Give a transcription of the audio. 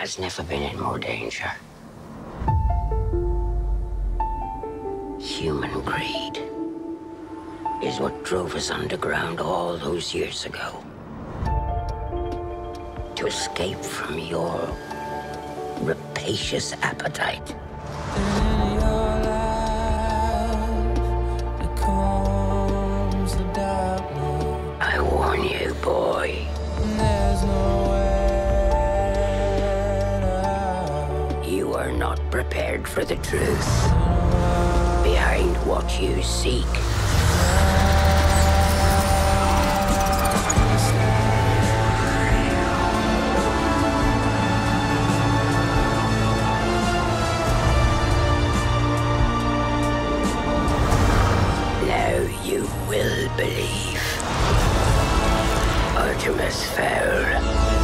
has never been in more danger. Human greed is what drove us underground all those years ago. To escape from your rapacious appetite. I warn you, boy. You are not prepared for the truth. Behind what you seek now, you will believe. Artemis Fowl.